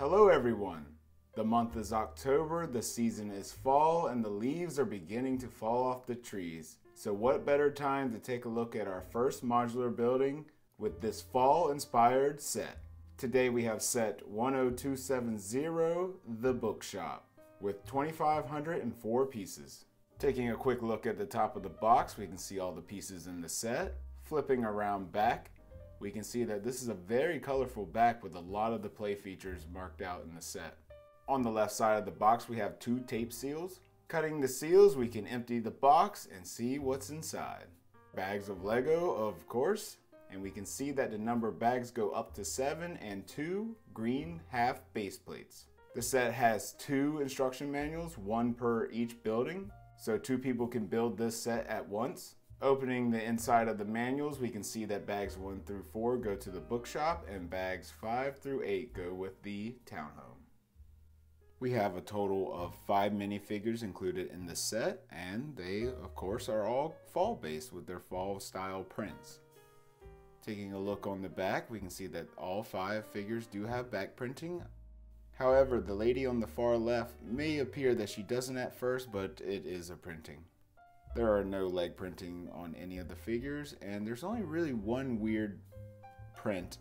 Hello everyone! The month is October, the season is fall, and the leaves are beginning to fall off the trees. So what better time to take a look at our first modular building with this fall-inspired set. Today we have set 10270, The Bookshop, with 2,504 pieces. Taking a quick look at the top of the box, we can see all the pieces in the set. Flipping around back, we can see that this is a very colorful back with a lot of the play features marked out in the set. On the left side of the box, we have two tape seals. Cutting the seals, we can empty the box and see what's inside. Bags of Lego, of course, and we can see that the number of bags go up to 7 and 2 green half base plates. The set has 2 instruction manuals, one per each building, so 2 people can build this set at once. Opening the inside of the manuals, we can see that bags 1 through 4 go to the bookshop and bags 5 through 8 go with the townhome. We have a total of 5 minifigures included in the set, and they, of course, are all fall based with their fall style prints. Taking a look on the back, we can see that all 5 figures do have back printing. However, the lady on the far left may appear that she doesn't at first, but it is a printing. There are no leg printing on any of the figures, and there's only really one weird print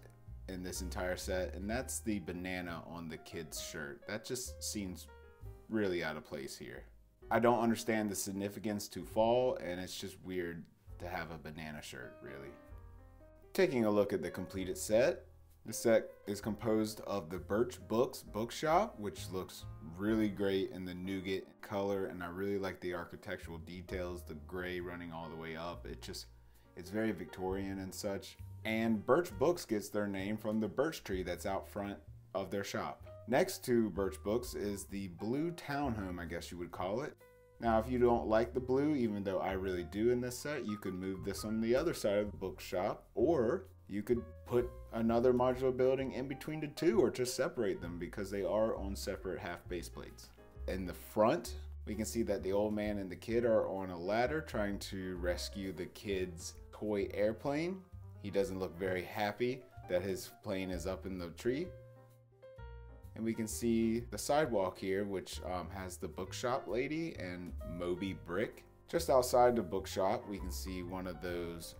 in this entire set, and that's the banana on the kid's shirt. That just seems really out of place here. I don't understand the significance to fall, and it's just weird to have a banana shirt, really. Taking a look at the completed set, the set is composed of the Birch Books bookshop, which looks really great in the nougat color, and I really like the architectural details, the gray running all the way up. It's very Victorian and such. And Birch Books gets their name from the birch tree that's out front of their shop. Next to Birch Books is the blue townhome, I guess you would call it. Now, if you don't like the blue, even though I really do in this set, you could move this on the other side of the bookshop, or you could put another modular building in between the two, or just separate them because they are on separate half base plates. In the front, we can see that the old man and the kid are on a ladder trying to rescue the kid's toy airplane. He doesn't look very happy that his plane is up in the tree. And we can see the sidewalk here, which has the bookshop lady and Moby Brick. Just outside the bookshop, we can see one of those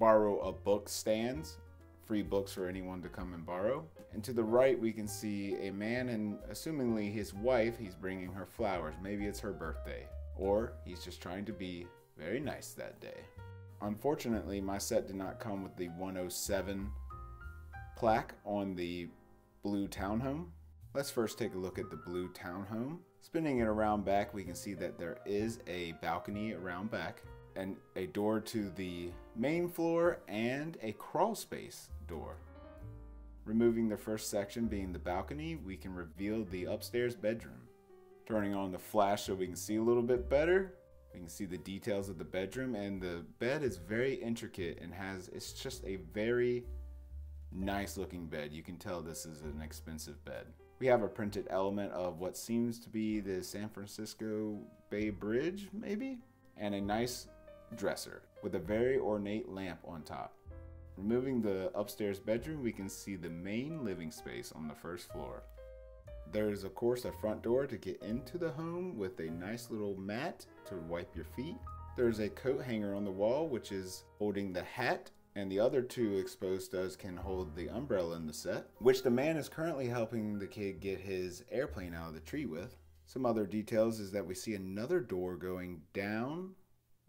borrow a book stands, free books for anyone to come and borrow. And to the right, we can see a man and assumingly his wife. He's bringing her flowers. Maybe it's her birthday, or he's just trying to be very nice that day. Unfortunately, my set did not come with the 107 plaque on the blue townhome. Let's first take a look at the blue townhome. Spinning it around back, we can see that there is a balcony around back, and a door to the main floor and a crawl space door. Removing the first section being the balcony, we can reveal the upstairs bedroom. Turning on the flash so we can see a little bit better, we can see the details of the bedroom, and the bed is very intricate and it's just a very nice looking bed. You can tell this is an expensive bed. We have a printed element of what seems to be the San Francisco Bay Bridge, maybe? And a nice dresser with a very ornate lamp on top. Removing the upstairs bedroom, we can see the main living space on the first floor. There is, of course, a front door to get into the home with a nice little mat to wipe your feet. There's a coat hanger on the wall, which is holding the hat, and the other two exposed studs can hold the umbrella in the set, which the man is currently helping the kid get his airplane out of the tree with. Some other details is that we see another door going down,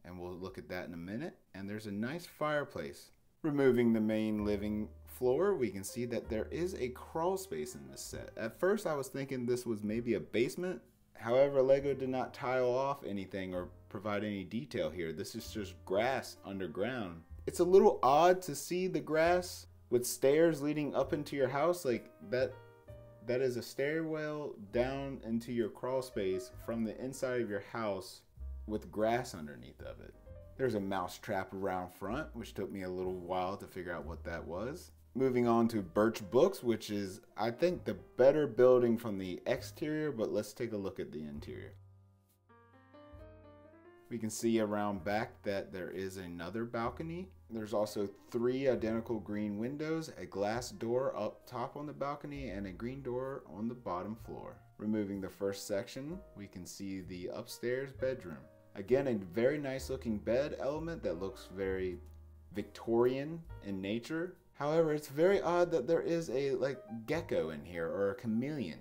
and we'll look at that in a minute, and there's a nice fireplace. Removing the main living floor, we can see that there is a crawl space in this set. At first I was thinking this was maybe a basement, however LEGO did not tile off anything or provide any detail here. This is just grass underground. It's a little odd to see the grass with stairs leading up into your house, like that is a stairwell down into your crawl space from the inside of your house with grass underneath of it. There's a mouse trap around front, which took me a little while to figure out what that was. Moving on to Birch Books, which is, I think, the better building from the exterior, but let's take a look at the interior. We can see around back that there is another balcony There's also 3 identical green windows, a glass door up top on the balcony, and a green door on the bottom floor. Removing the first section, we can see the upstairs bedroom. Again, a very nice looking bed element that looks very Victorian in nature. However, it's very odd that there is a like gecko in here, or a chameleon.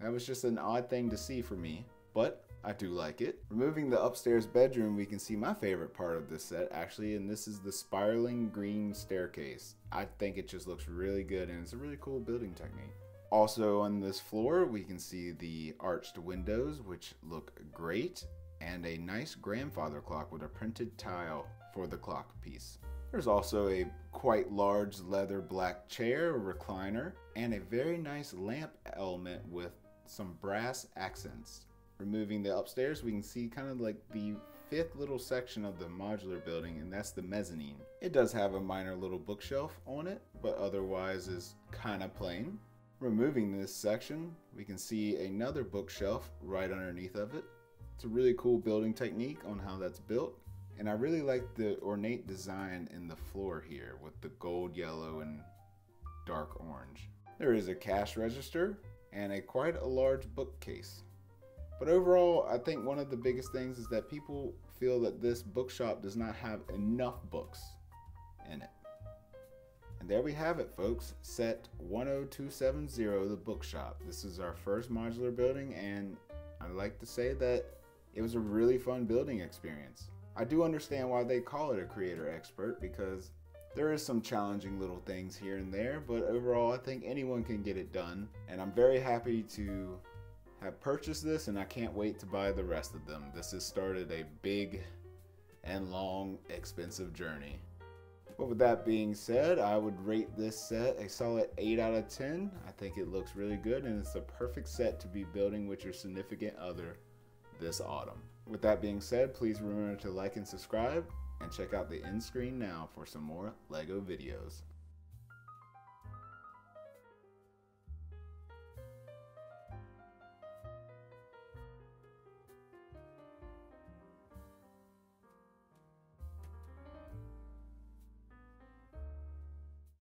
That was just an odd thing to see for me, but I do like it. Removing the upstairs bedroom, we can see my favorite part of this set actually, and this is the spiraling green staircase. I think it just looks really good, and it's a really cool building technique. Also on this floor, we can see the arched windows, which look great, and a nice grandfather clock with a printed tile for the clock piece. There's also a quite large leather black chair, recliner, and a very nice lamp element with some brass accents. Removing the upstairs, we can see kind of like the 5th little section of the modular building, and that's the mezzanine. It does have a minor little bookshelf on it, but otherwise is kind of plain. Removing this section, we can see another bookshelf right underneath of it. It's a really cool building technique on how that's built, and I really like the ornate design in the floor here with the gold, yellow, and dark orange. There is a cash register and quite a large bookcase. But overall, I think one of the biggest things is that people feel that this bookshop does not have enough books in it. And there we have it, folks. Set 10270, the bookshop. This is our first modular building, and I'd like to say that it was a really fun building experience. I do understand why they call it a creator expert, because there is some challenging little things here and there, but overall, I think anyone can get it done. And I'm very happy to have purchased this, and I can't wait to buy the rest of them. This has started a big and long, expensive journey. But with that being said, I would rate this set a solid 8 out of 10. I think it looks really good, and it's the perfect set to be building with your significant other this autumn. With that being said, please remember to like and subscribe, and check out the end screen now for some more LEGO videos.